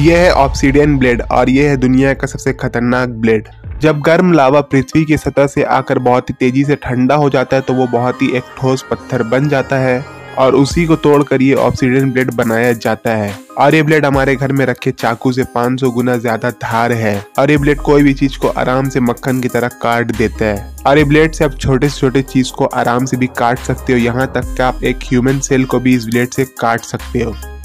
यह है obsidian blade और यह है दुनिया का सबसे खतरनाक ब्लेड। जब गर्म लावा पृथ्वी की सतह से आकर बहुत ही तेजी से ठंडा हो जाता है तो वो बहुत ही एक ठोस पत्थर बन जाता है और उसी को तोड़कर ये ऑब्सीडियन ब्लेड बनाया जाता है। और ये ब्लेड हमारे घर में रखे चाकू से 500 गुना ज्यादा धार है और ये ब्लेड कोई भी चीज को आराम से मक्खन की तरह काट देता है। और ये ब्लेड से आप छोटे से छोटे चीज को आराम से भी काट सकते हो, यहाँ तक कि आप एक ह्यूमन सेल को भी इस ब्लेड से काट सकते हो।